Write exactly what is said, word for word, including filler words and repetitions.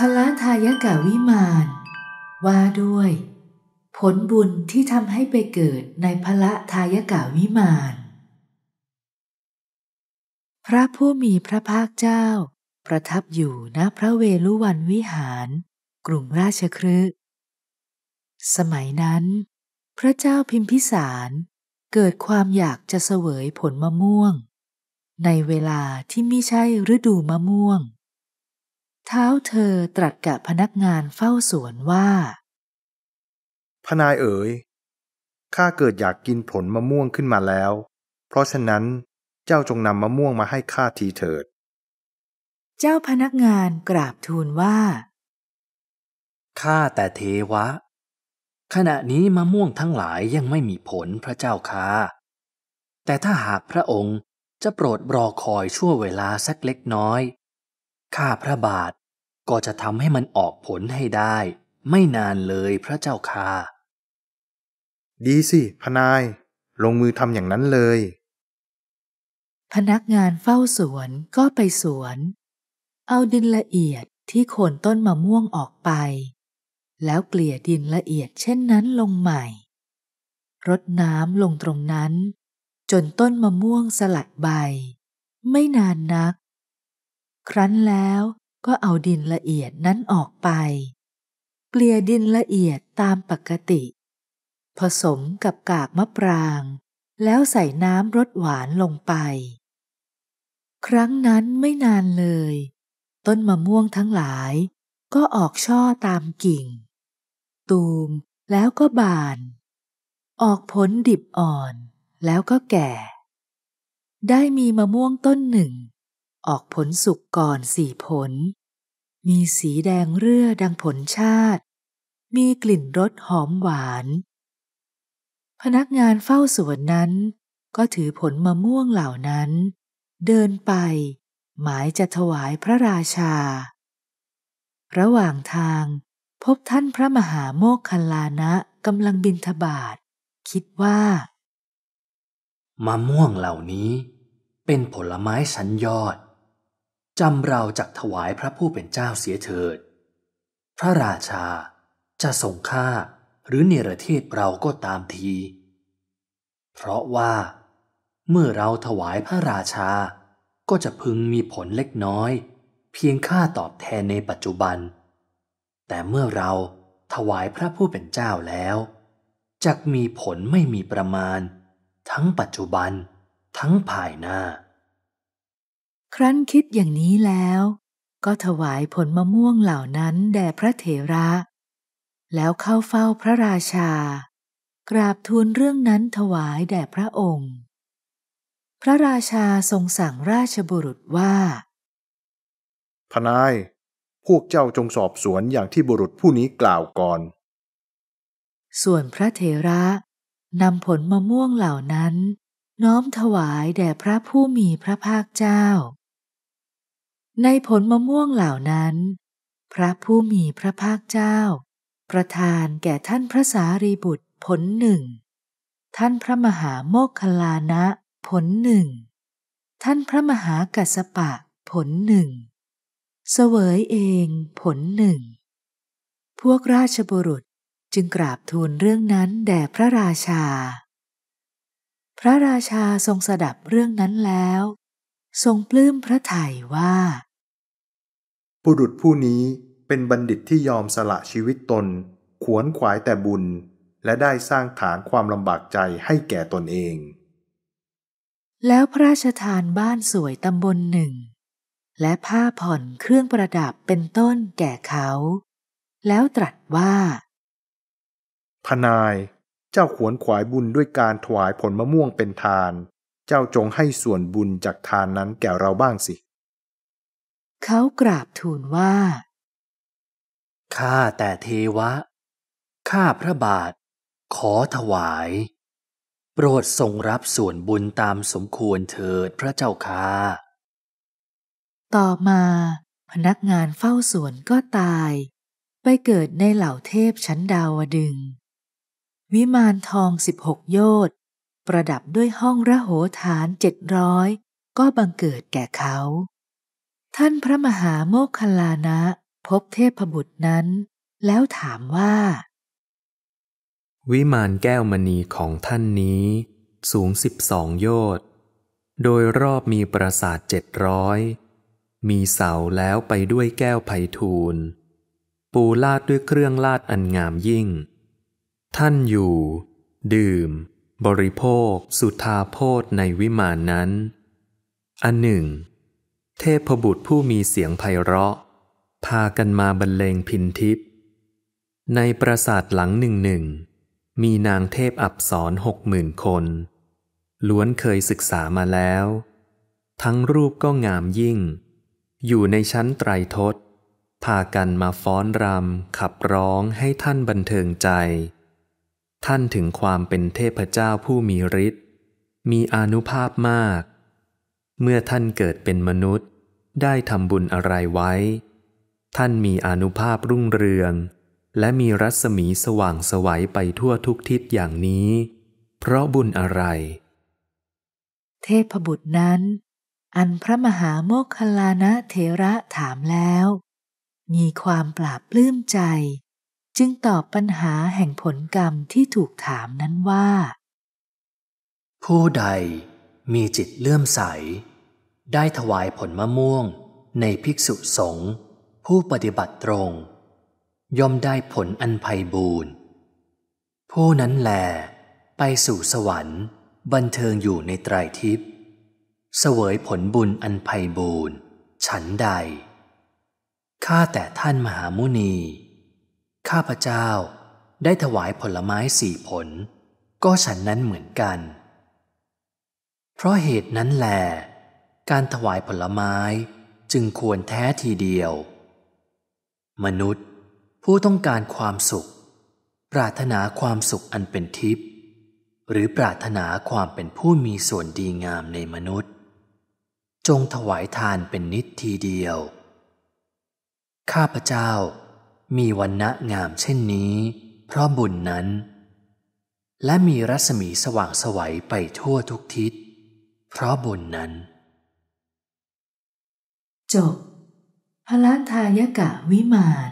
พละทายกวิมานว่าด้วยผลบุญที่ทำให้ไปเกิดในพละทายกวิมานพระผู้มีพระภาคเจ้าประทับอยู่ณพระเวฬุวันวิหารกรุงราชคฤห์สมัยนั้นพระเจ้าพิมพิสารเกิดความอยากจะเสวยผลมะม่วงในเวลาที่ไม่ใช่ฤดูมะม่วงเท้าเธอตรัสกับพนักงานเฝ้าสวนว่าพนายเอ๋ยข้าเกิดอยากกินผลมะม่วงขึ้นมาแล้วเพราะฉะนั้นเจ้าจงนำมะม่วงมาให้ข้าทีเถิดเจ้าพนักงานกราบทูลว่าข้าแต่เทวะขณะนี้มะม่วงทั้งหลายยังไม่มีผลพระเจ้าค่าแต่ถ้าหากพระองค์จะโปรดรอคอยชั่วเวลาสักเล็กน้อยข้าพระบาทก็จะทำให้มันออกผลให้ได้ไม่นานเลยพระเจ้าค่าดีสิพนายลงมือทำอย่างนั้นเลยพนักงานเฝ้าสวนก็ไปสวนเอาดินละเอียดที่โคนต้นมะม่วงออกไปแล้วเกลี่ยดินละเอียดเช่นนั้นลงใหม่รดน้ำลงตรงนั้นจนต้นมะม่วงสลัดใบไม่นานนักครั้นแล้วก็เอาดินละเอียดนั้นออกไปเกลี่ยดินละเอียดตามปกติผสมกับกากมะปรางแล้วใส่น้ำรสหวานลงไปครั้งนั้นไม่นานเลยต้นมะม่วงทั้งหลายก็ออกช่อตามกิ่งตูมแล้วก็บานออกผลดิบอ่อนแล้วก็แก่ได้มีมะม่วงต้นหนึ่งออกผลสุกก่อนสี่ผลมีสีแดงเรื่อดังผลชาติมีกลิ่นรสหอมหวานพนักงานเฝ้าสวนนั้นก็ถือผลมะม่วงเหล่านั้นเดินไปหมายจะถวายพระราชาระหว่างทางพบท่านพระมหาโมคคัลลานะกำลังบิณฑบาตคิดว่ามะม่วงเหล่านี้เป็นผลไม้ชั้นยอดจำเราจักถวายพระผู้เป็นเจ้าเสียเถิดพระราชาจะทรงฆ่าหรือเนรเทศเราก็ตามทีเพราะว่าเมื่อเราถวายพระราชาก็จะพึงมีผลเล็กน้อยเพียงค่าตอบแทนในปัจจุบันแต่เมื่อเราถวายพระผู้เป็นเจ้าแล้วจักมีผลไม่มีประมาณทั้งปัจจุบันทั้งภายหน้าครั้นคิดอย่างนี้แล้วก็ถวายผลมะม่วงเหล่านั้นแด่พระเถระแล้วเข้าเฝ้าพระราชากราบทูลเรื่องนั้นถวายแด่พระองค์พระราชาทรงสั่งราชบุรุษว่าพนายพวกเจ้าจงสอบสวนอย่างที่บุรุษผู้นี้กล่าวก่อนส่วนพระเถระนำผลมะม่วงเหล่านั้นน้อมถวายแด่พระผู้มีพระภาคเจ้าในผลมะม่วงเหล่านั้นพระผู้มีพระภาคเจ้าประทานแก่ท่านพระสารีบุตรผลหนึ่งท่านพระมหาโมคคัลลานะผลหนึ่งท่านพระมหากัสสปะผลหนึ่งเสวยเองผลหนึ่งพวกราชบุรุษจึงกราบทูลเรื่องนั้นแด่พระราชาพระราชาทรงสดับเรื่องนั้นแล้วทรงปลื้มพระทัยว่าบุรุษผู้นี้เป็นบัณฑิตที่ยอมสละชีวิตตนขวนขวายแต่บุญและได้สร้างฐานความลำบากใจให้แก่ตนเองแล้วพระราชทานบ้านสวยตำบลหนึ่งและผ้าผ่อนเครื่องประดับเป็นต้นแก่เขาแล้วตรัสว่าพนายเจ้าขวนขวายบุญด้วยการถวายผลมะม่วงเป็นทานเจ้าจงให้ส่วนบุญจากทานนั้นแก่เราบ้างสิเขากราบทูลว่าข้าแต่เทวะข้าพระบาทขอถวายโปรดทรงรับส่วนบุญตามสมควรเถิดพระเจ้าค่าต่อมาพนักงานเฝ้าสวนก็ตายไปเกิดในเหล่าเทพชั้นดาวดึงส์วิมานทองสิบหกโยชน์ประดับด้วยห้องระโหฐานเจ็ดร้อยก็บังเกิดแก่เขาท่านพระมหาโมคคัลลานะ พบเทพบุตรนั้นแล้วถามว่าวิมานแก้วมณีของท่านนี้สูงสิบสองโยชน์โดยรอบมีปราสาทเจ็ดร้อยมีเสาแล้วไปด้วยแก้วไพฑูรย์ปูลาดด้วยเครื่องลาดอันงามยิ่งท่านอยู่ดื่มบริโภคสุธาโภชในวิมานนั้นอันหนึ่งเทพบุตรผู้มีเสียงไพเราะพากันมาบรรเลงพิณทิพย์ในปราสาทหลังหนึ่งหนึ่งมีนางเทพอัปสรหกหมื่นคนล้วนเคยศึกษามาแล้วทั้งรูปก็งามยิ่งอยู่ในชั้นไตรทศพากันมาฟ้อนรำขับร้องให้ท่านบันเทิงใจท่านถึงความเป็นเทพเจ้าผู้มีฤทธิ์มีอานุภาพมากเมื่อท่านเกิดเป็นมนุษย์ได้ทำบุญอะไรไว้ท่านมีอานุภาพรุ่งเรืองและมีรัศมีสว่างไสวไปทั่วทุกทิศอย่างนี้เพราะบุญอะไรเทพบุตรนั้นอันพระมหาโมคคัลลานะเถระถามแล้วมีความปลาบปลื้มใจจึงตอบปัญหาแห่งผลกรรมที่ถูกถามนั้นว่าผู้ใดมีจิตเลื่อมใสได้ถวายผลมะม่วงในภิกษุสงฆ์ผู้ปฏิบัติตรงย่อมได้ผลอันไพบูรณ์ผู้นั้นแลไปสู่สวรรค์บันเทิงอยู่ในไตรทิพย์เสวยผลบุญอันไพบูรณ์ฉันใดข้าแต่ท่านมหามุนีข้าพเจ้าได้ถวายผลไม้สี่ผลก็ฉันนั้นเหมือนกันเพราะเหตุนั้นแลการถวายผลไม้จึงควรแท้ทีเดียวมนุษย์ผู้ต้องการความสุขปรารถนาความสุขอันเป็นทิพย์หรือปรารถนาความเป็นผู้มีส่วนดีงามในมนุษย์จงถวายทานเป็นนิจทีเดียวข้าพเจ้ามีวรรณะงามเช่นนี้เพราะบุญนั้นและมีรัศมีสว่างไสวไปทั่วทุกทิศเพราะบุญนั้นจบพลันทายกะวิมาน